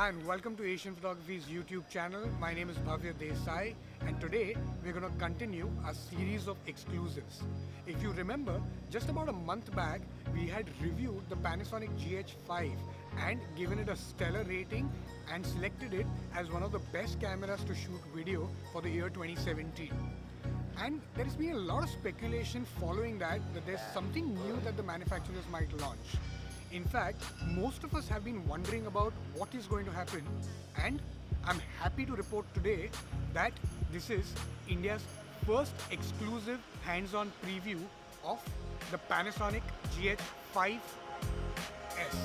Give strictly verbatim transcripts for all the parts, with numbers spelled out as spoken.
and welcome to Asian Photography's YouTube channel. My name is Bhavya Desai, and today we're going to continue our series of exclusives. If you remember, just about a month back, we had reviewed the Panasonic G H five and given it a stellar rating and selected it as one of the best cameras to shoot video for the year twenty seventeen. And there has been a lot of speculation following that, that there's something new that the manufacturers might launch. In fact, most of us have been wondering about what is going to happen, and I'm happy to report today that this is India's first exclusive hands-on preview of the Panasonic G H five S.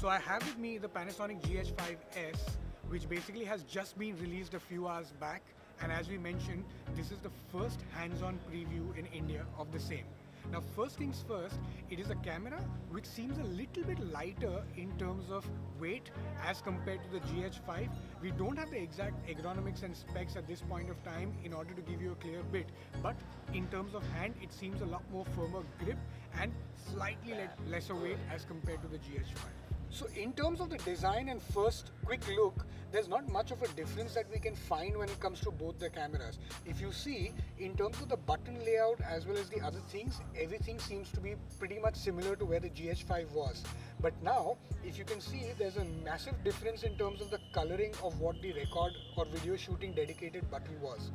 So I have with me the Panasonic G H five S, which basically has just been released a few hours back, and as we mentioned, this is the first hands-on preview in India of the same. Now first things first, it is a camera which seems a little bit lighter in terms of weight as compared to the G H five. We don't have the exact ergonomics and specs at this point of time in order to give you a clear bit, but in terms of hand it seems a lot more firmer grip and slightly le lesser weight as compared to the G H five. So in terms of the design and first quick look, there's not much of a difference that we can find when it comes to both the cameras. If you see, in terms of the button layout as well as the other things, everything seems to be pretty much similar to where the G H five was. But now, if you can see, there's a massive difference in terms of the coloring of what the record or video shooting dedicated button was.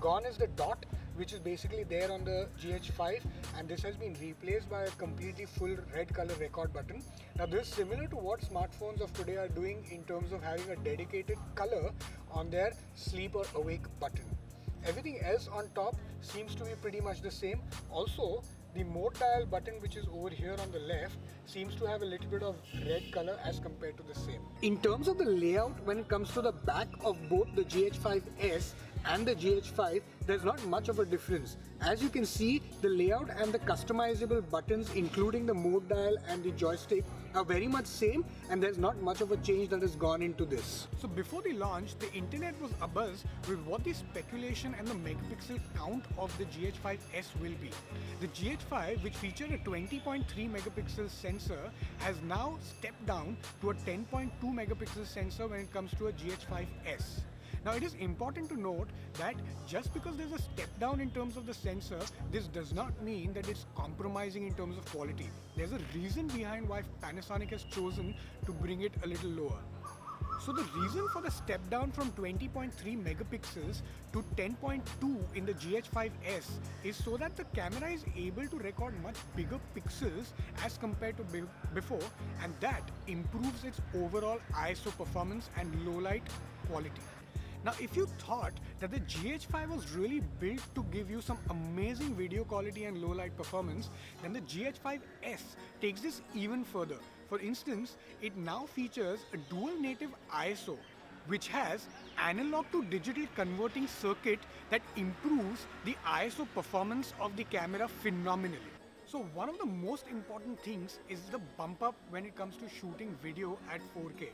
Gone is the dot, which is basically there on the G H five, and this has been replaced by a completely full red color record button. Now this is similar to what smartphones of today are doing in terms of having a dedicated color on their sleep or awake button. Everything else on top seems to be pretty much the same. Also, the mode dial button, which is over here on the left, seems to have a little bit of red color as compared to the same. In terms of the layout, when it comes to the back of both the G H five S and the G H five, there's not much of a difference. As you can see, the layout and the customizable buttons, including the mode dial and the joystick, are very much same, and there's not much of a change that has gone into this. So before the launch, the internet was abuzz with what the speculation and the megapixel count of the G H five S will be. The G H five, which featured a twenty point three megapixel sensor, has now stepped down to a ten point two megapixel sensor when it comes to a G H five S. Now it is important to note that just because there's a step down in terms of the sensor, this does not mean that it's compromising in terms of quality. There's a reason behind why Panasonic has chosen to bring it a little lower. So the reason for the step down from twenty point three megapixels to ten point two in the G H five S is so that the camera is able to record much bigger pixels as compared to be before, and that improves its overall I S O performance and low light quality. Now, if you thought that the G H five was really built to give you some amazing video quality and low light performance, then the G H five S takes this even further. For instance, it now features a dual native I S O, which has analog to digital converting circuit that improves the I S O performance of the camera phenomenally. So one of the most important things is the bump up when it comes to shooting video at four K.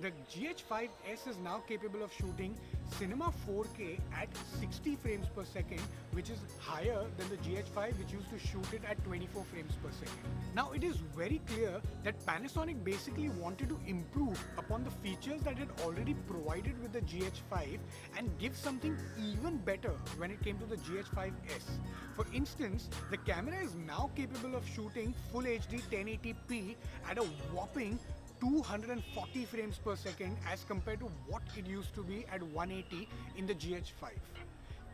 The G H five S is now capable of shooting cinema four K at sixty frames per second, which is higher than the G H five, which used to shoot it at twenty-four frames per second. Now it is very clear that Panasonic basically wanted to improve upon the features that it already provided with the G H five and give something even better when it came to the G H five S. For instance, the camera is now capable of shooting full H D ten eighty p at a whopping two hundred forty frames per second as compared to what it used to be at one eighty in the G H five.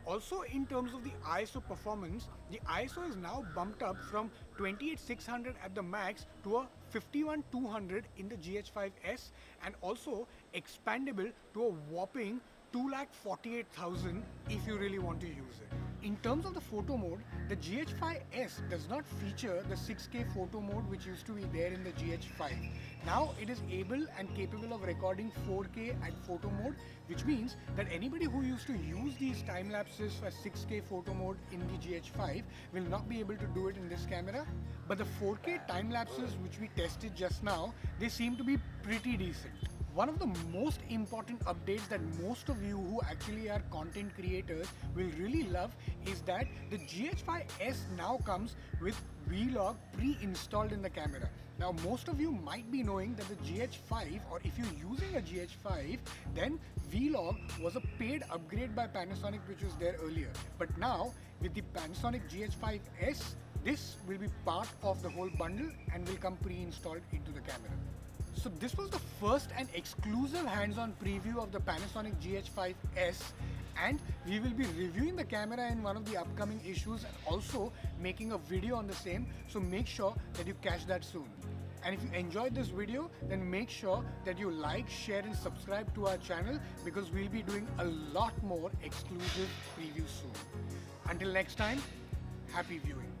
Also, in terms of the I S O performance, the I S O is now bumped up from twenty-eight six hundred at the max to a fifty-one two hundred in the G H five S, and also expandable to a whopping two lakh forty-eight thousand if you really want to use it. In terms of the photo mode, the G H five S does not feature the six K photo mode which used to be there in the G H five. Now it is able and capable of recording four K at photo mode, which means that anybody who used to use these time lapses for six K photo mode in the G H five will not be able to do it in this camera. But the four K time lapses which we tested just now, they seem to be pretty decent. One of the most important updates that most of you who actually are content creators will really love is that the G H five S now comes with V-Log pre-installed in the camera. Now most of you might be knowing that the G H five, or if you're using a G H five, then V-Log was a paid upgrade by Panasonic which was there earlier. But now with the Panasonic G H five S, this will be part of the whole bundle and will come pre-installed into the camera. So this was the first and exclusive hands-on preview of the Panasonic G H five S, and we will be reviewing the camera in one of the upcoming issues and also making a video on the same, so make sure that you catch that soon. And if you enjoyed this video, then make sure that you like, share and subscribe to our channel, because we'll be doing a lot more exclusive previews soon. Until next time, happy viewing.